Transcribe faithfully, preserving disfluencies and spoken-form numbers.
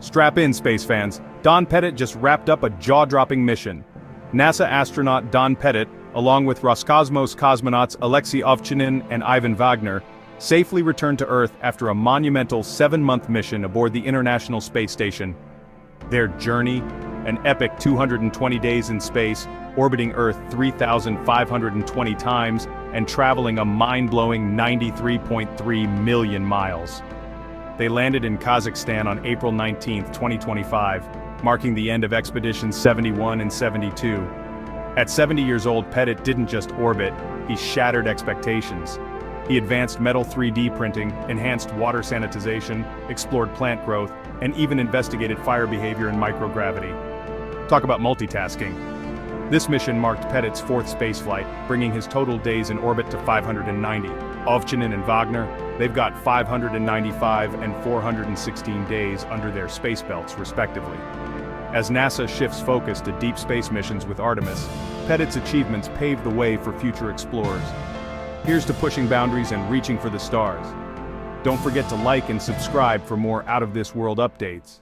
Strap in, space fans. Don Pettit just wrapped up a jaw-dropping mission. NASA astronaut Don Pettit, along with Roscosmos cosmonauts Alexei Ovchinin and Ivan Wagner, safely returned to Earth after a monumental seven-month mission aboard the International Space Station. Their journey, an epic two hundred twenty days in space, orbiting Earth three thousand five hundred twenty times and traveling a mind-blowing ninety-three point three million miles. They landed in Kazakhstan on April nineteenth twenty twenty-five, marking the end of Expeditions seventy-one and seventy-two. At seventy years old, Pettit didn't just orbit, he shattered expectations. He advanced metal three D printing, enhanced water sanitization, explored plant growth, and even investigated fire behavior and microgravity. Talk about multitasking. This mission marked Pettit's fourth spaceflight, bringing his total days in orbit to five hundred ninety. Ovchinin and Wagner, they've got five hundred ninety-five and four hundred sixteen days under their space belts, respectively. As NASA shifts focus to deep space missions with Artemis, Pettit's achievements pave the way for future explorers. Here's to pushing boundaries and reaching for the stars. Don't forget to like and subscribe for more out-of-this-world updates.